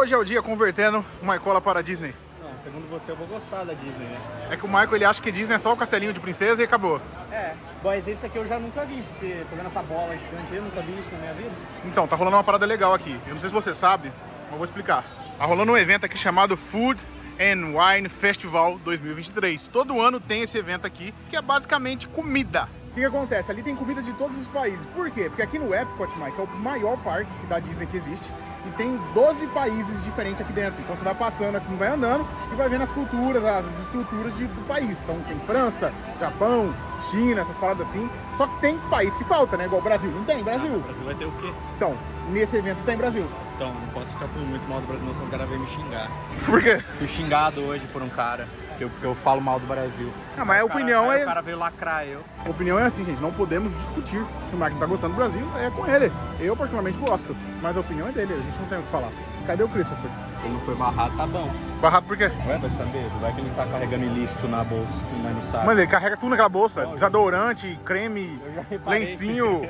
Hoje é o dia convertendo o Michael para a Disney. Não, segundo você, eu vou gostar da Disney, né? É que o Michael, ele acha que Disney é só o castelinho de princesa e acabou. É, mas esse aqui eu já nunca vi, porque tô vendo essa bola gigante, eu nunca vi isso na minha vida. Então, tá rolando uma parada legal aqui. Eu não sei se você sabe, mas eu vou explicar. Tá rolando um evento aqui chamado Food and Wine Festival 2023. Todo ano tem esse evento aqui, que é basicamente comida. O que acontece? Ali tem comida de todos os países. Por quê? Porque aqui no Epcot, Mike, é o maior parque da Disney que existe. E tem 12 países diferentes aqui dentro. Então você vai passando assim, vai andando e vai vendo as culturas, as estruturas do país. Então tem França, Japão, China, essas paradas assim. Só que tem país que falta, né? Igual o Brasil. Não tem Brasil. Ah, o Brasil vai ter o quê? Então, nesse evento tem Brasil. Então, não posso ficar falando muito mal do Brasil, senão o cara veio me xingar. Por quê? Fui xingado hoje por um cara, porque eu falo mal do Brasil. Ah, mas a opinião é... O cara veio lacrar eu. A opinião é assim, gente, não podemos discutir. Se o Marcos não tá gostando do Brasil, é com ele. Eu, particularmente, gosto. Mas a opinião é dele, a gente não tem o que falar. Cadê o Christopher? Ele não foi barrado, tá bom. Barrado por quê? Ué, vai saber. Vai que ele tá carregando ilícito na bolsa, mas não sabe. Mano, ele carrega tudo naquela bolsa. Não, desodorante, creme, lencinho.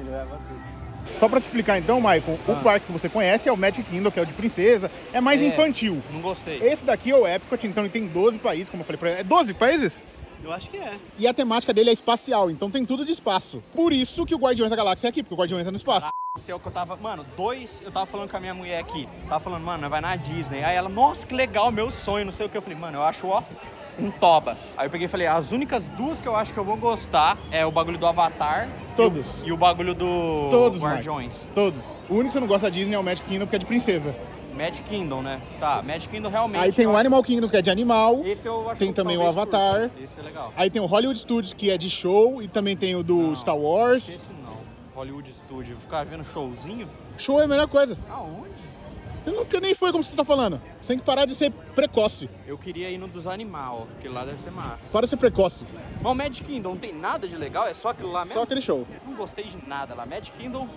Ele leva tudo. Só pra te explicar então, Michael, o parque que você conhece é o Magic Kingdom, que é o de princesa, é mais infantil. Não gostei. Esse daqui é o Epcot, então ele tem 12 países, como eu falei pra ele. É 12 países? Eu acho que é. E a temática dele é espacial, então tem tudo de espaço. Por isso que o Guardiões da Galáxia é aqui, porque o Guardiões é no espaço. Esse é o que eu tava... Mano, eu tava falando com a minha mulher aqui. Tava falando, mano, vai na Disney. Aí ela, nossa, que legal, meu sonho, não sei o que. Eu falei, mano, eu acho, ó, um toba. Aí eu peguei e falei, as únicas duas que eu acho que eu vou gostar é o bagulho do Avatar. Todos. E o bagulho do Guardiões. Todos. O único que você não gosta da Disney é o Magic Kingdom, porque é de princesa. Magic Kingdom, né? Tá, Magic Kingdom realmente. Aí tem o Animal Kingdom, que é de animal. Esse eu acho. Tem também o Avatar. Esse é legal. Aí tem o Hollywood Studios, que é de show. E também tem o do Star Wars. Esse não. Hollywood Studios. Ficar vendo showzinho? Show é a melhor coisa. Aonde? Você nunca nem foi, como você tá falando. Você tem que parar de ser precoce. Eu queria ir no dos animal, porque lá deve ser massa. Para de ser precoce. Mas o Magic Kingdom não tem nada de legal, é só aquilo lá mesmo? Só aquele show. Eu não gostei de nada lá. Magic Kingdom...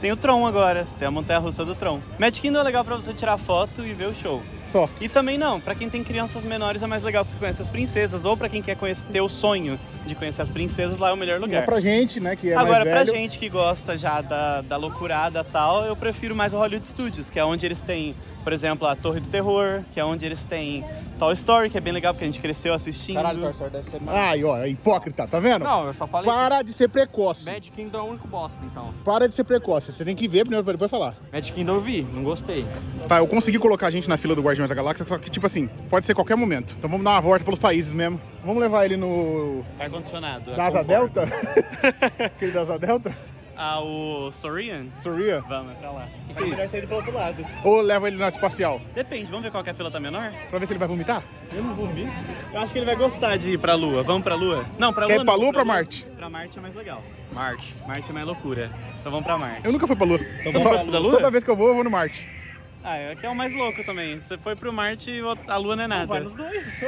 Tem o Tron agora, tem a montanha-russa do Tron. Magic Kingdom é legal pra você tirar foto e ver o show. Só. E também não, pra quem tem crianças menores é mais legal porque você conhece as princesas. Ou pra quem quer conhecer, ter o sonho de conhecer as princesas, lá é o melhor lugar. É pra gente, né, que é mais velho. Agora, pra gente que gosta já da loucurada e tal, eu prefiro mais o Hollywood Studios, que é onde eles têm, por exemplo, a Torre do Terror, que é onde eles têm Toy Story, que é bem legal porque a gente cresceu assistindo. Caralho, Toy Story deve ser mais... Ai, ó, é hipócrita, tá vendo? Não, eu só falei... Para de ser precoce. Magic Kingdom é o único bosta, então. Para de ser precoce, você tem que ver primeiro pra depois falar. Magic Kingdom eu vi, não gostei. Tá, eu consegui colocar a gente na fila do Guardiões da Galáxia, só que tipo assim, pode ser qualquer momento. Então vamos dar uma volta pelos países mesmo. Vamos levar ele no... ar-condicionado. Da Asa Delta? Aquele da Asa Delta? Ah, o Sorian? Sorian? Vamos, pra lá. E que melhor ter ido pro outro lado. Ou leva ele na espacial? Depende, vamos ver qual que é a fila tá menor? Pra ver se ele vai vomitar? Eu não vomito. Eu acho que ele vai gostar de ir pra Lua. Vamos pra Lua? Não, pra Lua. Quer ir pra Lua ou pra Marte? Pra Marte é mais legal. Marte. Marte é mais loucura. Então vamos pra Marte. Eu nunca fui pra Lua. Então vamos pra Lua? Toda vez que eu vou no Marte. Ah, é que é o mais louco também. Você foi pro Marte e a Lua não é nada. Não, vai nos dois, só.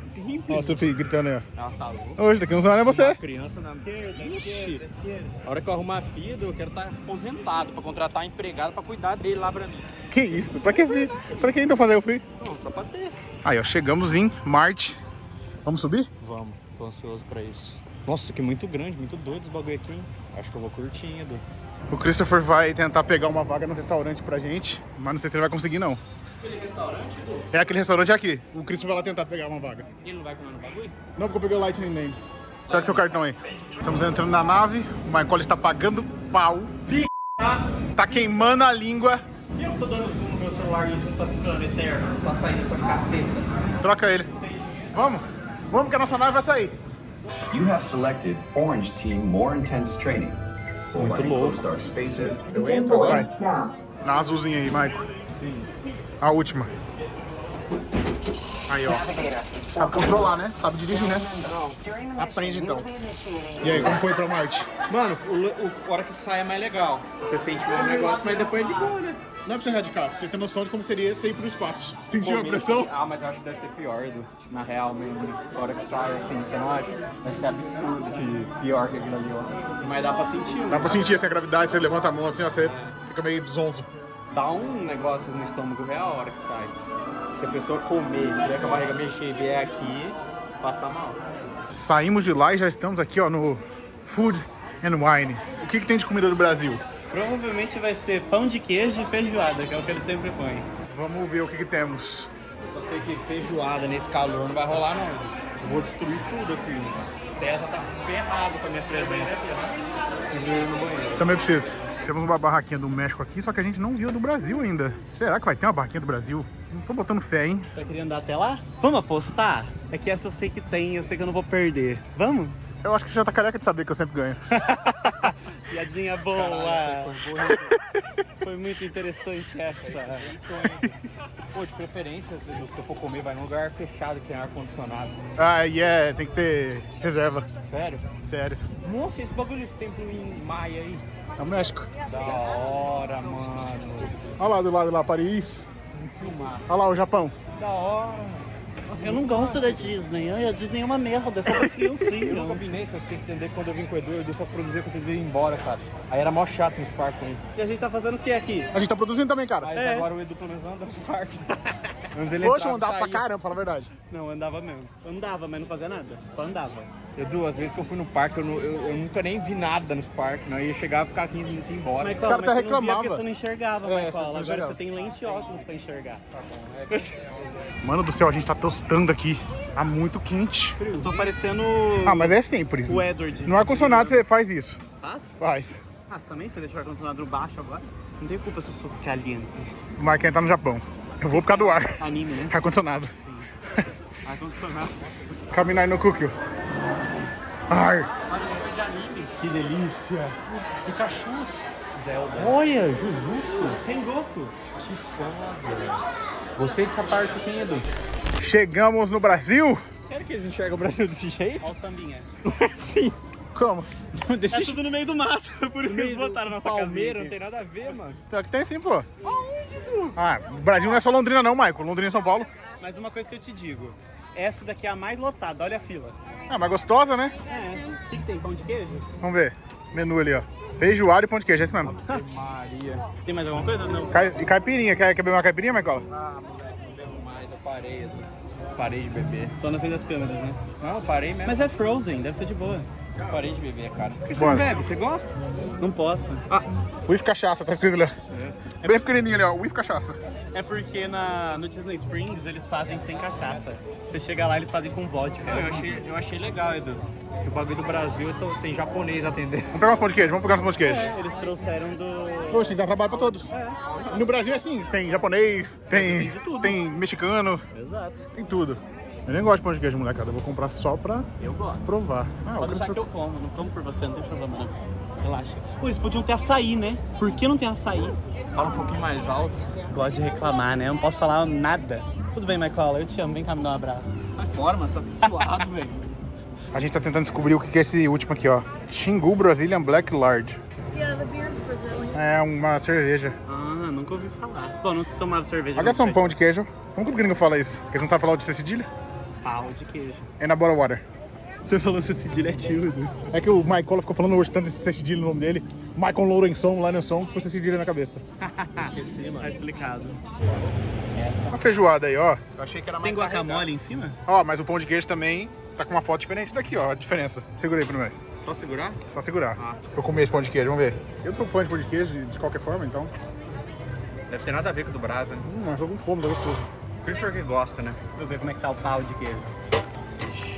Simples. Olha o seu filho gritando aí, ó. Tá louco. Hoje, daqui uns anos é você. Uma criança na esquerda. A hora que eu arrumar a filha, eu quero estar aposentado pra contratar um empregado pra cuidar dele lá pra mim. Que isso? Pra que filho? Pra que então fazer o filho? Não, só pra ter. Aí, ó, chegamos em Marte. Vamos subir? Vamos, tô ansioso pra isso. Nossa, que muito grande, muito doido esse bagulho aqui, hein? Acho que eu vou curtir, Edu. O Christopher vai tentar pegar uma vaga no restaurante pra gente, mas não sei se ele vai conseguir, não. Aquele restaurante? É aquele restaurante aqui. O Christopher vai lá tentar pegar uma vaga. Ele não vai comer no bagulho? Não, porque eu peguei o Lightning nele. Pega seu cartão aí. Estamos entrando na nave. O Michael está pagando pau. Tá queimando a língua. E eu tô dando zoom no meu celular e o zoom tá ficando eterno. Não tá saindo essa caceta. Troca ele. Vamos? Vamos que a nossa nave vai sair. You have selected Orange Team More Intense Training. Muito louco. Eu entro agora. Na azulzinha aí, Michael. Sim. A última. Aí, ó. Sabe controlar, né? Sabe dirigir, né? Aprende, então. E aí, como foi pra Marte? Mano, a hora que sai é mais legal. Você sente o negócio, mas depois é de boa, né? Não é pra você radical, porque tem noção de como seria você ir pro espaço. Sentiu uma pressão? Ah, mas eu acho que deve ser pior, Edu. Na real, mesmo. A hora que sai, assim, você não acha? Deve ser absurdo que pior que aquilo ali, ó. Mas dá pra sentir, né? Dá pra sentir, assim, a gravidade. Você levanta a mão, assim, ó, você fica meio zonzo. Dá um negócio no estômago real a hora que sai. Se a pessoa comer, tiver com a barriga mexer e vier aqui, passa mal. Saímos de lá e já estamos aqui, ó, no Food and Wine. O que tem de comida do Brasil? Provavelmente vai ser pão de queijo e feijoada, que é o que ele sempre põe. Vamos ver o que, que temos. Eu só sei que feijoada nesse calor não vai rolar não. Eu vou destruir tudo aqui. O Tesla tá ferrado com a minha presença. Preciso ir no banheiro. Também preciso. Temos uma barraquinha do México aqui, só que a gente não viu do Brasil ainda. Será que vai ter uma barraquinha do Brasil? Não tô botando fé, hein? Você tá querendo andar até lá? Vamos apostar? É que essa eu sei que tem, eu sei que eu não vou perder. Vamos? Eu acho que você já tá careca de saber que eu sempre ganho. Piadinha boa! Caralho, foi boa. Foi muito interessante essa. Pô, de preferência, se você for comer, vai num lugar fechado que tem ar-condicionado. Ah, yeah, tem que ter reserva. Sério? Sério. Nossa, esse bagulho esse tempo em maio aí. É o México. Da hora, mano. Olha lá do lado lá, Paris. Olha lá o Japão. Da hora. Nossa, eu não gosto da Disney, a Disney é uma merda, só pra criancinha. Eu não combinei, se você tem que entender que quando eu vim com o Edu, eu dei só produzir pra poder ir embora, cara. Aí era mó chato nos parques aí. E a gente tá fazendo o que aqui? A gente tá produzindo também, cara. Mas agora o Edu pelo menos anda nos parques. Poxa, eu andava pra caramba, fala a verdade. Não, eu andava mesmo. Eu andava, mas não fazia nada, só andava. Edu, às vezes que eu fui no parque, eu nunca nem vi nada nos parques, né? Eu ia chegar, ficava 15 minutos e ir embora. Mas, cara, mas você reclamava. Não via porque você não enxergava, Michael. Agora você tem lente e óculos pra enxergar. Tá bom, é. Mano do céu, a gente tá tostando aqui. Tá muito quente. Eu tô parecendo... Ah, mas é sempre isso. O Edward. No ar-condicionado você faz isso. Faz? Faz. Ah, você também? Você deixa o ar-condicionado baixo agora? Não tem culpa se eu sou caliente. O Michael tá no Japão. Eu vou por causa do ar. Anime, né? Ar-condicionado. Ar-condicionado. Caminhar no cookie. Ai, que delícia! Pikachus, Zelda. Olha, Jujutsu, Rengoku. Que foda. Gostei dessa parte aqui, Edu. Chegamos no Brasil. Quero que eles enxergam o Brasil desse jeito? Olha o sambinha. Sim. Como? É tudo no meio do mato, por isso eles botaram nossa caseira, não tem nada a ver, mano. Pior que tem sim, pô. Aonde, Edu? Ah, o Brasil não é só Londrina não, Michael. Londrina e São Paulo. Mas uma coisa que eu te digo. Essa daqui é a mais lotada, olha a fila. Ah, mas gostosa, né? É. O que tem? Pão de queijo? Vamos ver. Menu ali, ó. Feijoada e pão de queijo, é isso mesmo. Maria. Tem mais alguma coisa? Não. E caipirinha. Quer beber uma caipirinha, Michael? Ah, moleque, não bebo mais. Eu parei. Parei de beber. Só na frente das câmeras, né? Não, eu parei mesmo. Mas é Frozen, deve ser de boa. Eu parei de beber, cara. Por que você não bebe? Você gosta? Não posso. Ah, Wiff cachaça, tá escrito ali, ó. Bem pequenininho ali, ó. Wiff cachaça. É porque no Disney Springs eles fazem sem cachaça. Você chega lá, eles fazem com vodka. Não, eu achei legal, Edu. Que o bagulho do Brasil só tem japonês atendendo. Vamos pegar uns pão de queijo, vamos pegar uns pão de queijo. É, eles trouxeram do... Poxa, dá trabalho pra todos. É. No Brasil é assim, tem japonês, tem de tudo. Tem mexicano. Exato. Tem tudo. Eu nem gosto de pão de queijo, molecada. Eu vou comprar só pra provar. Ah, pode deixar que eu como, não como por você, não tem problema não. Relaxa. Pô, eles podiam ter açaí, né? Por que não tem açaí? Fala um pouquinho mais alto. Gosto de reclamar, né? Eu não posso falar nada. Tudo bem, Michael, eu te amo. Vem cá me dar um abraço. Sai fora, mano. Você tá suado, velho. A gente tá tentando descobrir o que é esse último aqui, ó. Xingu Brazilian Black Large. É uma cerveja. Ah, nunca ouvi falar. Bom, não se tomava cerveja. Olha só um pão de queijo. Como que os gringos falam isso? Porque eles não sabem falar o de ser cedilha? Pau de queijo. É na bottle water. Você falou ser cedilha é tímido. É que o Michael ficou falando hoje tanto de ser cedilha no nome dele. Michael Lourençon, lá no som, que você se vira na cabeça. Esqueci, mano. Tá explicado. Essa. Uma feijoada aí, ó. Eu achei que era mais. Tem guacamole em cima? Ó, mas o pão de queijo também tá com uma foto diferente daqui, ó. A diferença. Segura aí pra nós. Só segurar? Só segurar. Ah. Eu comi esse pão de queijo, vamos ver. Eu não sou fã de pão de queijo de qualquer forma, então. Deve ter nada a ver com o do Brás, né? Mas tô com fome, tá gostoso. O Christopher que gosta, né? Deixa eu ver como é que tá o pau de queijo. Ixi,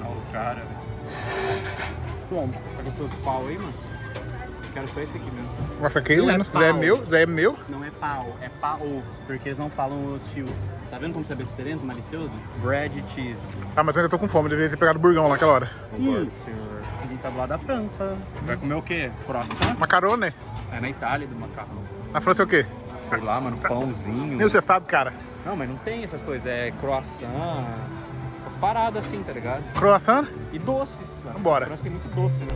não, o cara. Bom, tá gostoso o pau aí, mano? Quero só esse aqui mesmo. Nossa, que não é pau. Zé é meu? Zé é meu? Não é pau, é pau. Porque eles não falam tio. Tá vendo como você é besterento, malicioso? Bread cheese. Ah, mas eu ainda tô com fome. Devia ter pegado o burgão lá aquela hora. Concordo, senhor. A gente tá do lado da França. Vai comer o quê? Croissant? Macarone? É na Itália do macarrão. Na França é o quê? Sei lá, mano. Pãozinho. Nem você sabe, cara. Não, mas não tem essas coisas. É croissant. Essas paradas assim, tá ligado? Croissant? E doces. Vambora. Na França tem muito doce, né?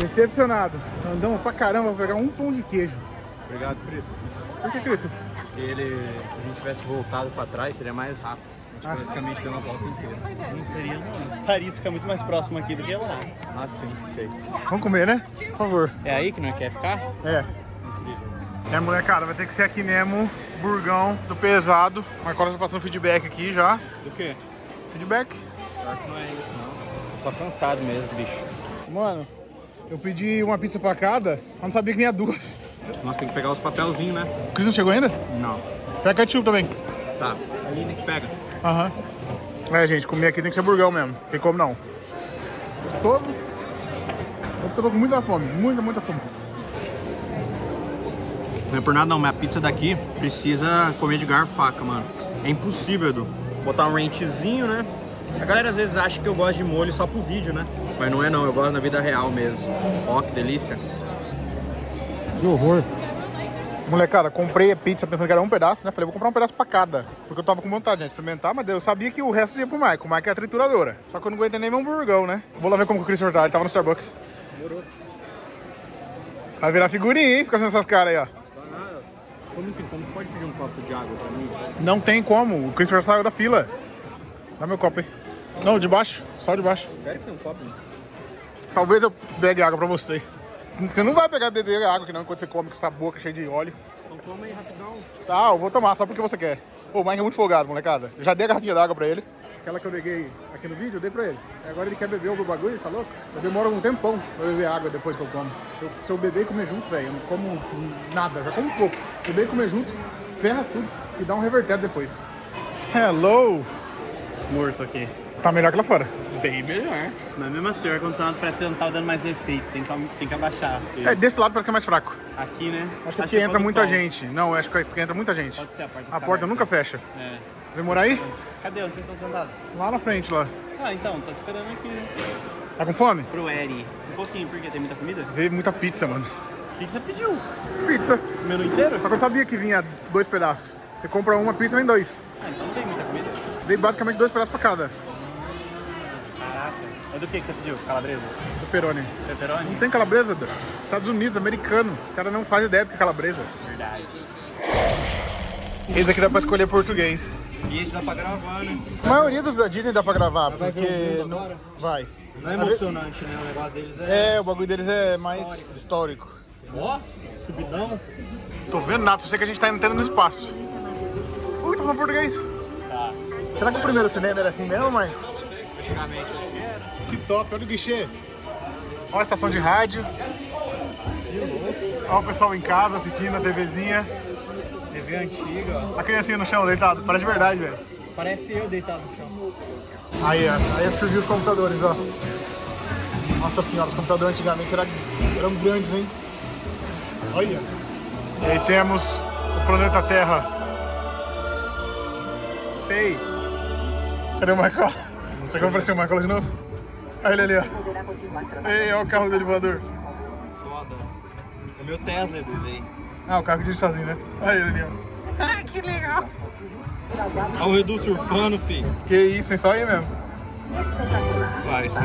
Decepcionado. Andamos pra caramba pra pegar um pão de queijo. Obrigado, Christopher. Por que, Christopher? Se a gente tivesse voltado pra trás, seria mais rápido. A gente basicamente deu uma volta inteira. Não seria, não. Paris fica muito mais próximo aqui do que lá. Ah, sim, sei. Vamos comer, né? Por favor. É aí que não quer ficar? É. Incrível. É, molecada, vai ter que ser aqui mesmo. Burgão do pesado. Marcos tá passando feedback aqui já. Do quê? Feedback? Claro que não é isso, não. Tô só cansado mesmo, bicho. Mano... Eu pedi uma pizza pra cada, mas não sabia que vinha duas. Nossa, tem que pegar os papelzinhos, né? O Cris não chegou ainda? Não. Pega ketchup também. Tá. Ali nem que pega. Aham. É, gente, comer aqui tem que ser burgão mesmo. Quem come não. Gostoso. Eu tô com muita fome. Muita, muita fome. Não é por nada não, mas a pizza daqui precisa comer de garfo e faca, mano. É impossível, Edu. Botar um ranchzinho, né? A galera às vezes acha que eu gosto de molho só pro vídeo, né? Mas não é não, eu gosto na vida real mesmo. Ó, que delícia. Que horror. Molecada, comprei a pizza pensando que era um pedaço, né? Falei, vou comprar um pedaço pra cada. Porque eu tava com vontade de experimentar, mas eu sabia que o resto ia pro Michael. O Michael é a trituradora. Só que eu não aguentei nem meu hamburgão, né? Vou lá ver como que o Christopher tá, ele tava no Starbucks. Demorou. Vai virar figurinha, hein? Fica sendo essas caras aí, ó. Como pode pedir um copo de água pra mim? Não tem como, o Christopher saiu da fila. Dá meu copo aí. Não, de baixo, só de baixo. Deve ter um copo, né? Talvez eu pegue água pra você. Você não vai pegar beber água aqui não, enquanto você come com essa boca cheia de óleo. Então toma aí rapidão. Tá, eu vou tomar, só porque você quer. Ô, o Mike é muito folgado, molecada. Eu já dei a garrafinha d'água pra ele. Aquela que eu neguei aqui no vídeo, eu dei pra ele. Agora ele quer beber o bagulho, tá louco? Eu demoro um tempão pra beber água depois que eu como. Se eu beber e comer junto, velho, eu não como nada, já como pouco. Beber e comer junto, ferra tudo e dá um revertério depois. Hello! Morto aqui. Tá melhor que lá fora? Bem melhor. Mas mesmo assim, o ar-condicionado parece que não tá dando mais efeito, tem que abaixar. Porque... É, desse lado parece que é mais fraco. Aqui, né? Acho que aqui entra muita gente. Não, acho que é porque entra muita gente. Pode ser, a porta. A porta nunca fecha. É. Vem morar aí? Cadê? Onde vocês estão sentados? Lá na frente, lá. Ah, então, tô esperando aqui, né? Tá com fome? Pro Eri. Um pouquinho, porque tem muita comida? Veio muita pizza, mano. Pizza pediu? Pizza. O menu inteiro? Só que eu sabia que vinha dois pedaços. Você compra uma pizza, vem dois. Ah, então não tem muita comida? Veio basicamente dois pedaços pra cada. Caraca. É do que você pediu? Calabresa? Pepperoni. Pepperoni? Não tem calabresa, Dra. Estados Unidos, americano. O cara não faz ideia do que é calabresa. Verdade. Esse aqui dá pra escolher português. E esse dá pra gravar, né? A maioria dos da Disney dá pra gravar, vai porque... Não... Vai. Não é emocionante, né? O negócio deles é... É, o bagulho deles é mais histórico. Ó, subidão. Tô vendo nada, só sei que a gente tá entrando no espaço. Ui, tô falando português. Tá. Será que o primeiro cinema era assim mesmo, mãe? Antigamente, acho que era. Que top, olha o guichê. Ó a estação de rádio. Ó o pessoal em casa assistindo a TVzinha. TV antiga, ó. A criancinha no chão, deitado. Parece verdade, velho. Parece eu deitado no chão. Aí, ó. Aí surgiu os computadores, ó. Nossa senhora, os computadores antigamente eram grandes, hein? Olha. E aí temos o planeta Terra. Ei. Cadê o Michael? Será que apareceu o Michael de novo? Olha ele ali, ó. Ei, olha o carro dele voador. Foda. É meu Tesla, Edu, aí. Ah, o carro que dirige sozinho, né? Olha ele ali, ó. Ah, que legal! Olha o Edu surfando, filho. Que isso, hein? Só aí mesmo. Vai, sim.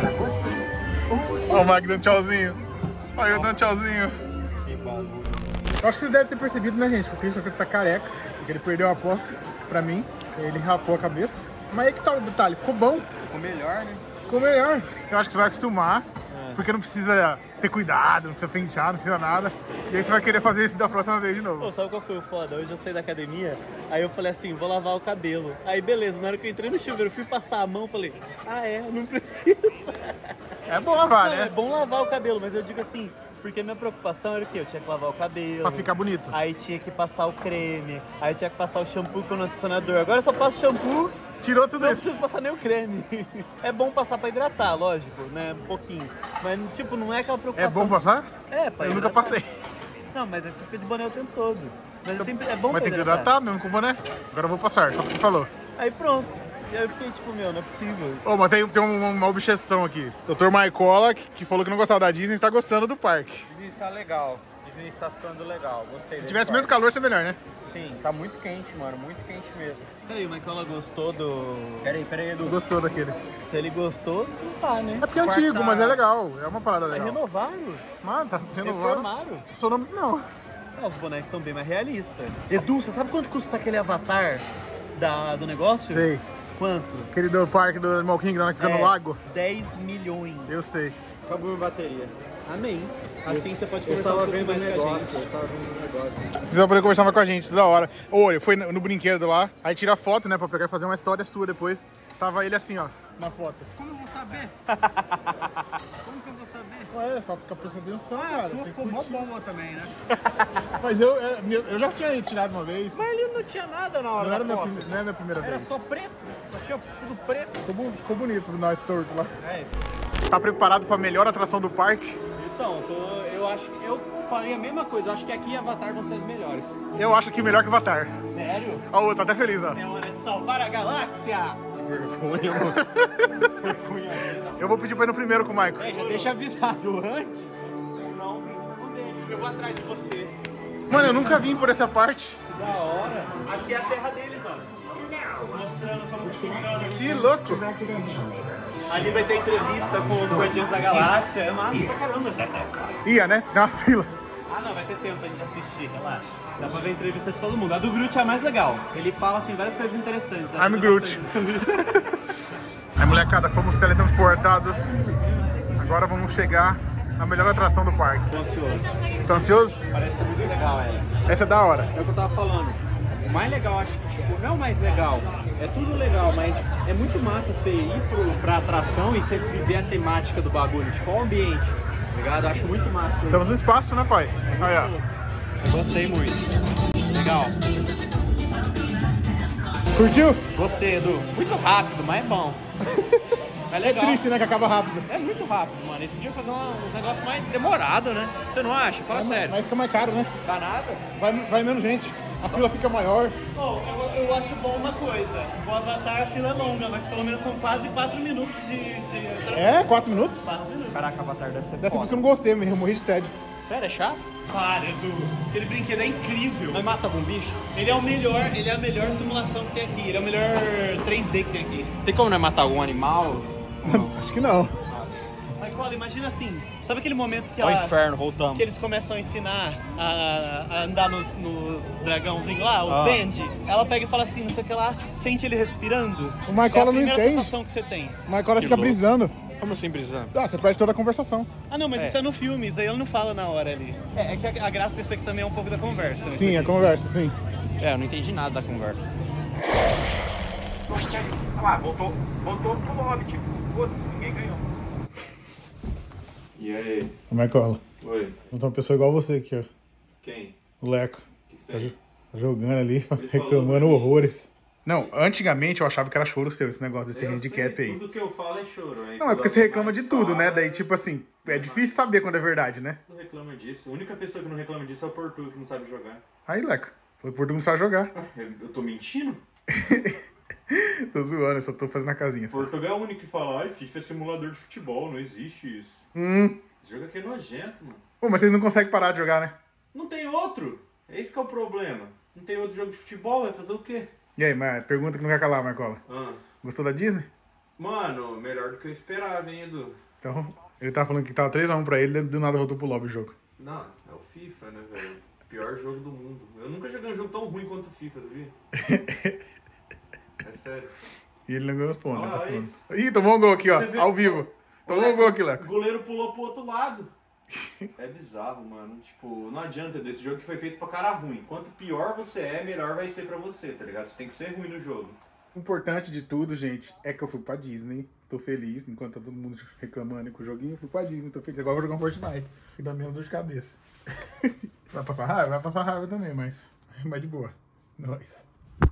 Olha o Mike dando tchauzinho. Olha eu dando tchauzinho. Que bagulho. Acho que vocês devem ter percebido, né, gente? Que o Christopher tá careca. Porque ele perdeu a aposta pra mim. Ele rapou a cabeça. Mas aí que tá o detalhe. Ficou bom. Ficou melhor, né? Ficou melhor. Eu acho que você vai acostumar. Porque não precisa ter cuidado, não precisa pentear, não precisa nada. E aí você vai querer fazer isso da próxima vez de novo. Pô, sabe qual foi o foda? Hoje eu saí da academia, aí eu falei assim, vou lavar o cabelo. Aí beleza, na hora que eu entrei no chuveiro, fui passar a mão, falei, ah é, eu não preciso. É bom lavar, não, né? É bom lavar o cabelo, mas eu digo assim, porque a minha preocupação era o quê? Eu tinha que lavar o cabelo. Pra ficar bonito. Aí tinha que passar o creme, aí tinha que passar o shampoo, condicionador. Agora eu só passo shampoo. Tirou tudo isso. Não preciso passar nem o creme. É bom passar pra hidratar, lógico, né? Um pouquinho. Mas, tipo, não é aquela preocupação. É bom passar? É, pra hidratar. Eu nunca passei. Não, mas é que você fica de boné o tempo todo. Mas então, sempre é bom pra hidratar. Mas tem que hidratar mesmo com o boné. Agora eu vou passar, só que você falou. Aí pronto. E aí eu fiquei tipo, meu, não é possível. Ô, mas tem uma objeção aqui. Dr. Michael, que falou que não gostava da Disney, está gostando do parque. Disney está legal. Disney está ficando legal. Gostei. Se tivesse menos calor, seria melhor, né? Sim, tá muito quente, mano, muito quente mesmo. Peraí, o Michael gostou do... Peraí, Edu. Gostou daquele. Se ele gostou, não tá, né? É porque é antigo, mas é legal, é uma parada legal. Mas renovaram? Mano, tá renovando. Reformaram? Sou nome que não. Ah, os bonecos estão bem mais realistas. Edu, você sabe quanto custa aquele avatar do negócio? Sei. Quanto? Aquele do parque do Animal Kingdom, que fica no lago. 10 milhões. Eu sei. Acabou minha bateria. Amém. Assim você pode conversar mais com a gente. Vocês vão poder conversar mais com a gente, da hora. Olha, foi no brinquedo lá, aí tira a foto, né, pra pegar e fazer uma história sua depois. Tava ele assim, ó, na foto. Como eu vou saber? Como que eu vou saber? Ué, só fica prestando atenção, cara. A sua ficou mó boa também, né? Mas eu já tinha tirado uma vez. Mas ele não tinha nada na hora da foto. Não era minha primeira vez. Era só preto. Só tinha tudo preto. Ficou bonito na Store lá. É. Tá preparado pra melhor atração do parque? Então, eu acho que... eu falei a mesma coisa. Eu acho que aqui Avatar vão ser as melhores. Eu acho que melhor que Avatar. Sério? Ó, o outro, tá até feliz, ó. É hora de salvar a galáxia. Vergonha, vergonha. Eu vou pedir pra ir no primeiro com o Michael. É, já deixa avisado antes. Senão não deixa. Eu vou atrás de você. Mano, eu nunca vim por essa parte. Da hora. Aqui é a terra deles, ó. Mostrando como funciona. Que louco. Ali vai ter entrevista com os Guardiões da Galáxia. É massa pra caramba. Ia, né? Ficar na fila. Ah, não, vai ter tempo pra gente assistir, relaxa. Dá pra ver a entrevista de todo mundo. A do Groot é a mais legal. Ele fala, assim, várias coisas interessantes. I'm Groot. Aí, molecada, fomos teletransportados. Agora vamos chegar na melhor atração do parque. Tô ansioso. Tá ansioso? Parece ser muito legal essa. Essa é da hora. É o que eu tava falando. O mais legal, acho que, tipo, não é o mais legal. É tudo legal, mas é muito massa você ir pra atração e você viver a temática do bagulho. Tipo, qual o ambiente? Obrigado, acho muito massa. Estamos no espaço, né, pai? Aí, ó. Eu gostei muito. Legal. Curtiu? Gostei, Edu. Muito rápido, mas é bom. É legal. É triste, né, que acaba rápido. É muito rápido, mano. Eles podiam fazer um negócio mais demorado, né? Você não acha? Fala sério. Vai ficar mais caro, né? Dá nada. Vai menos gente. A fila fica maior. Oh, eu acho bom uma coisa. O Avatar, a fila é longa, mas pelo menos são quase 4 minutos de... É? 4 minutos? 4 minutos. Caraca, Avatar deve ser foda. Dessa vez eu não gostei mesmo, eu morri de tédio. Sério, é chato? Para, Edu. Aquele brinquedo é incrível. Mas mata algum bicho? Ele é o melhor, ele é a melhor simulação que tem aqui. Ele é o melhor 3D que tem aqui. Tem como não é matar algum animal? Não. Acho que não. Michael, imagina assim, sabe aquele momento que, inferno, voltamos. Que eles começam a ensinar a andar nos dragãozinhos lá, os bend? Ela pega e fala assim, não sei o que lá, sente ele respirando. O Michael não entende. É a primeira sensação que você tem. O Michael fica brisando. Como assim brisando? Ah, você perde toda a conversação. Ah não, mas isso é no filme, isso aí ele não fala na hora ali. É que a graça desse aqui também é um pouco da conversa. Sim, a conversa, sim. É, eu não entendi nada da conversa. Olha lá, voltou pro lobby, tipo, foda-se, ninguém ganhou. E aí? Michael. Oi. Então uma pessoa igual você aqui, ó. Quem? O Leco. Que tá jogando ali, reclamando horrores. Não, antigamente eu achava que era choro seu, esse negócio desse handicap aí. Tudo que eu falo é choro, né? Não, é porque você reclama de tudo, né? Daí, tipo assim, é difícil saber quando é verdade, né? Não reclama disso. A única pessoa que não reclama disso é o Portuga, que não sabe jogar. Aí, Leco. O Portuga não sabe jogar. Eu tô mentindo? Tô zoando, eu só tô fazendo a casinha. Portugal é o único que fala, ai, FIFA é simulador de futebol, não existe isso. Esse jogo aqui é nojento, mano. Pô, mas vocês não conseguem parar de jogar, né? Não tem outro, esse que é o problema. Não tem outro jogo de futebol, vai fazer o quê? E aí, mas pergunta que não vai calar, Marcola. Gostou da Disney? Mano, melhor do que eu esperava, hein, Edu? Então, ele tava falando que tava 3-1 pra ele, do nada voltou pro lobby o jogo. Não, é o FIFA, né, velho? Pior jogo do mundo. Eu nunca joguei um jogo tão ruim quanto o FIFA, sabia? É sério. E ele não ganhou os pontos. Ah, tá isso. Ih, tomou um gol aqui, ó. Ao vivo. Tomou um gol aqui, Leco. O goleiro pulou pro outro lado. É bizarro, mano. Tipo, não adianta desse jogo que foi feito pra cara ruim. Quanto pior você é, melhor vai ser pra você, tá ligado? Você tem que ser ruim no jogo. O importante de tudo, gente, é que eu fui pra Disney. Tô feliz, enquanto tá todo mundo reclamando com o joguinho, eu fui pra Disney, tô feliz. Agora eu vou jogar um Fortnite. E dá mesmo dor de cabeça. Vai passar raiva? Vai passar raiva também, mas de boa. Nós.